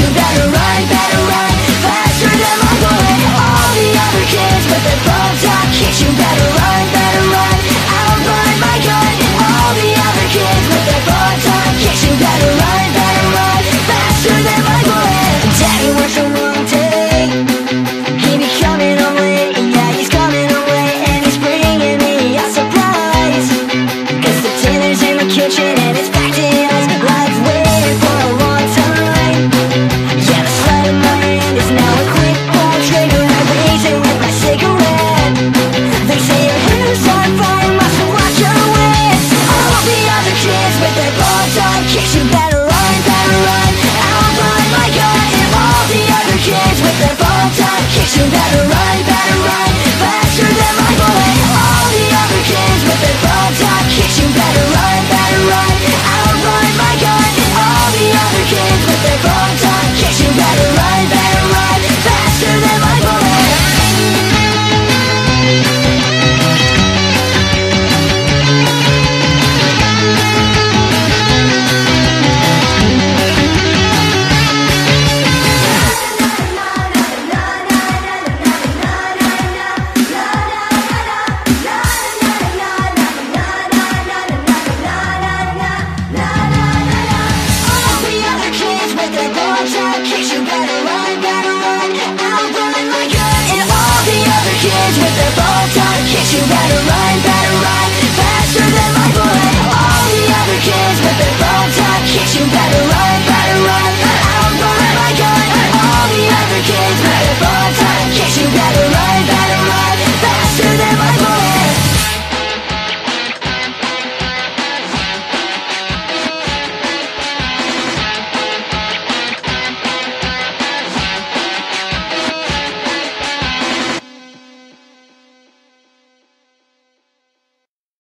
you better run, faster than Michael and all the other kids with their pumped up kicks. You better run, I'll burn my gun and all the other kids with their pumped up kicks. You better run, faster than Michael and Daddy works a long day. He be coming home late, and Daddy's coming home late, and he's bringing me a surprise. Cause the dinner's in the kitchen and it's packed in. Faster than Michael and all the other kids with their pumped up kicks. You better run.